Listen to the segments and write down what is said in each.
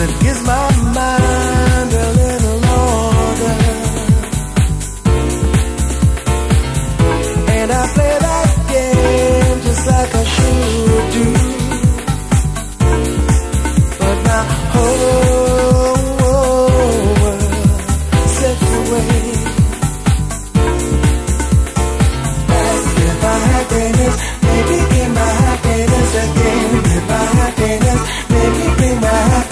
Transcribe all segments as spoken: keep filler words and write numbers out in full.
that gives my mind a little order. And I play that game just like I should do. But my whole world slips away. As if my happiness may begin my happiness again. If my happiness may begin my happiness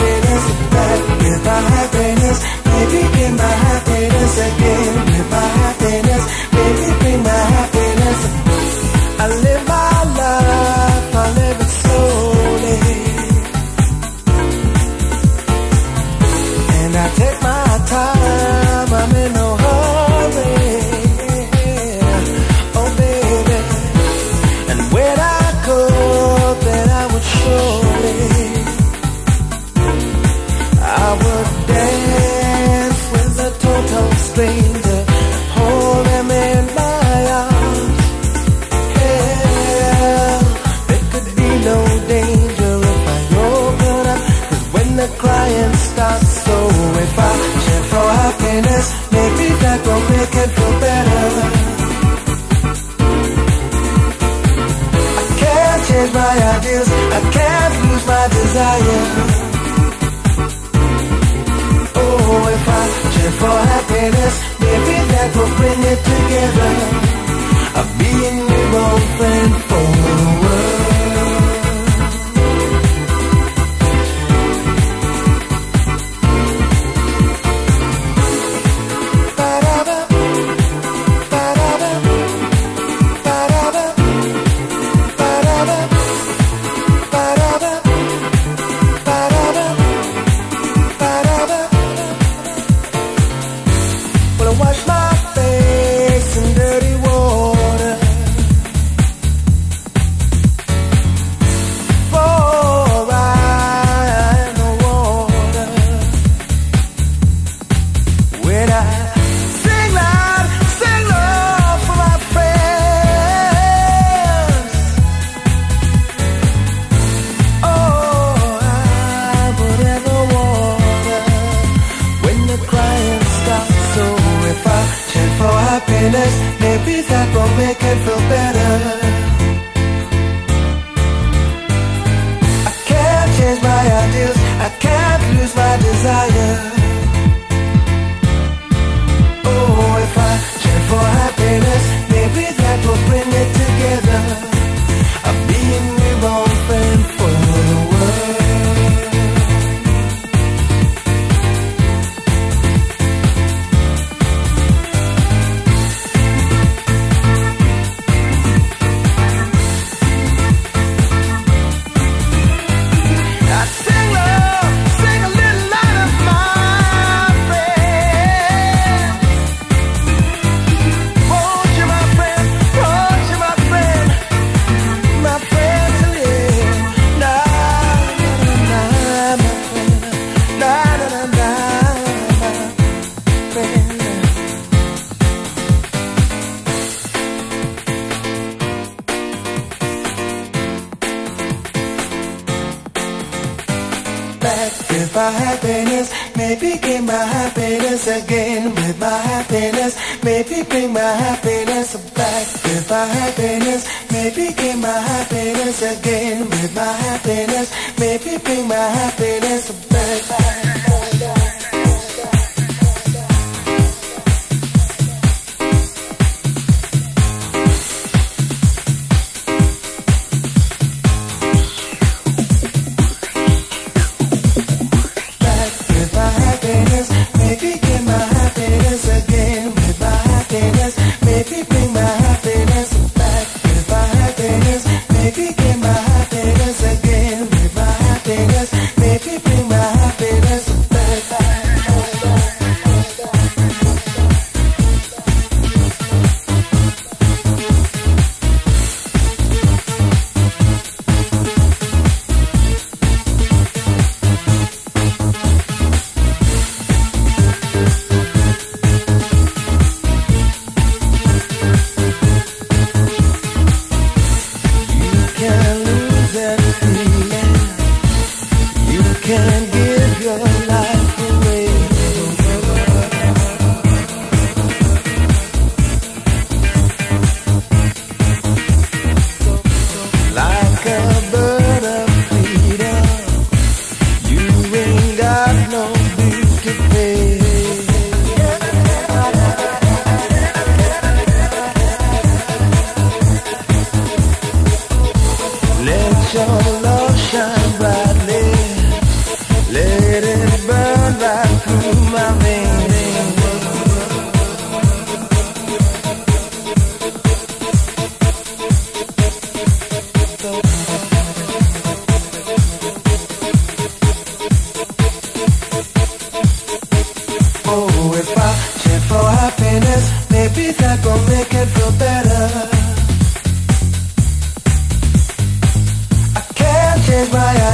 back. If my happiness may begin my happiness again. If my happiness may begin my happiness. I live my life, I live it slowly. And I take my time, I'm in no hurry. Oh baby. And when I go, then I would surely I would dance with a total stranger, hold him in my arms. Hell, there could be no danger if I open up, 'cause when the crying starts, so if I chant for happiness, maybe that will make it feel better. I can't change my ideas, I can't lose my desire. Oh, if I cheer for happiness, maybe that will bring it together. I'll be a new friend for the world. Maybe bring my happiness.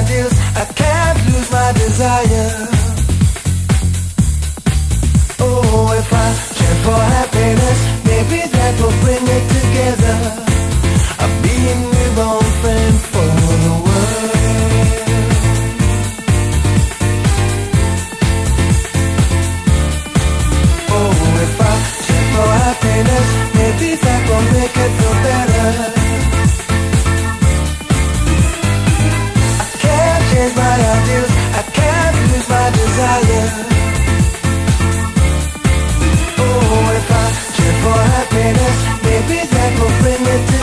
ideals, I can't lose my desire. Oh, if I care for happiness, maybe that will bring it together. I'll be a newborn friend for the world. Oh, if I care for happiness, maybe that will make it feel better. Oh, if I care for happiness, maybe that will bring it to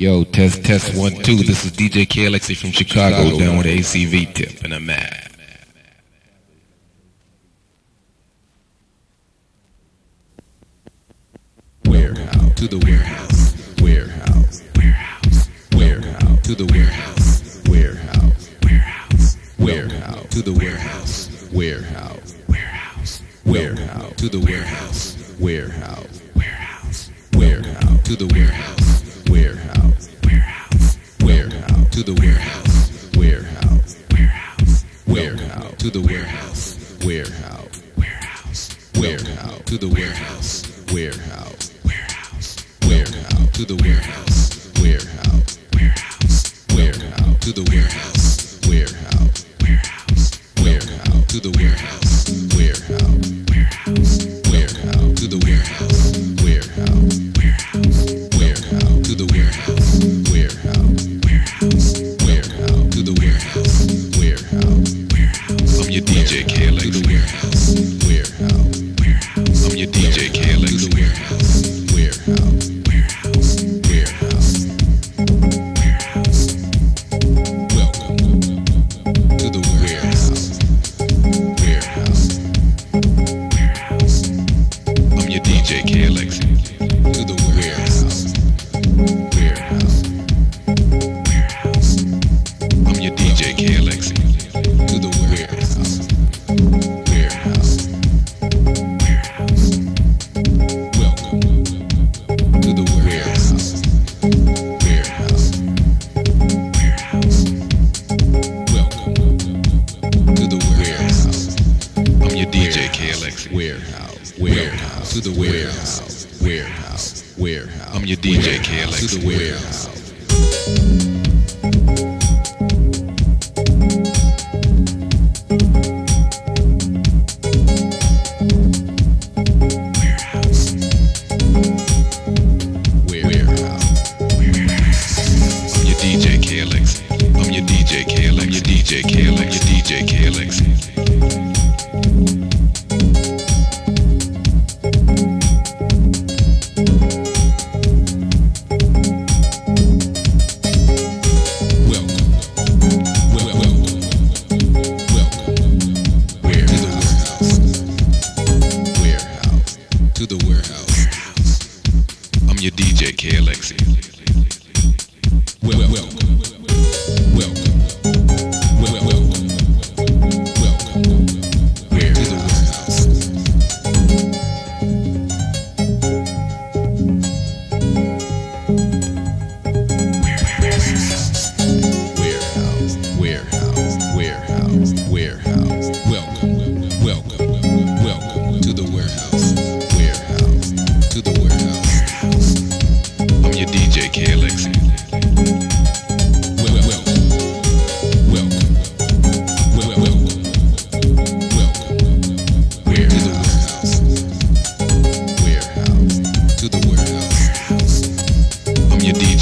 Yo, test, test, one, two. This is D J K-Alexi from Chicago, down with the A C V tip, and I'm mad. Warehouse to the warehouse, warehouse, warehouse, warehouse to the warehouse, warehouse, warehouse, warehouse to the warehouse, warehouse, warehouse, warehouse to the warehouse, warehouse, warehouse, warehouse to the warehouse, warehouse, warehouse, warehouse to the warehouse, warehouse, warehouse, warehouse to the warehouse, warehouse, warehouse, warehouse to the warehouse, warehouse. Warehouse to the warehouse, warehouse, warehouse, warehouse to the warehouse, warehouse, warehouse, warehouse to the warehouse, warehouse, warehouse, warehouse to the warehouse, warehouse, warehouse, warehouse to the warehouse, warehouse, warehouse, warehouse to the warehouse, warehouse, warehouse. I'm your D J K-Alexi to the warehouse, warehouse, warehouse. I'm your D J K-Alexi to the warehouse, warehouse. Warehouse, warehouse, to the warehouse, warehouse, warehouse. I'm your D J K-Alexi to the warehouse. You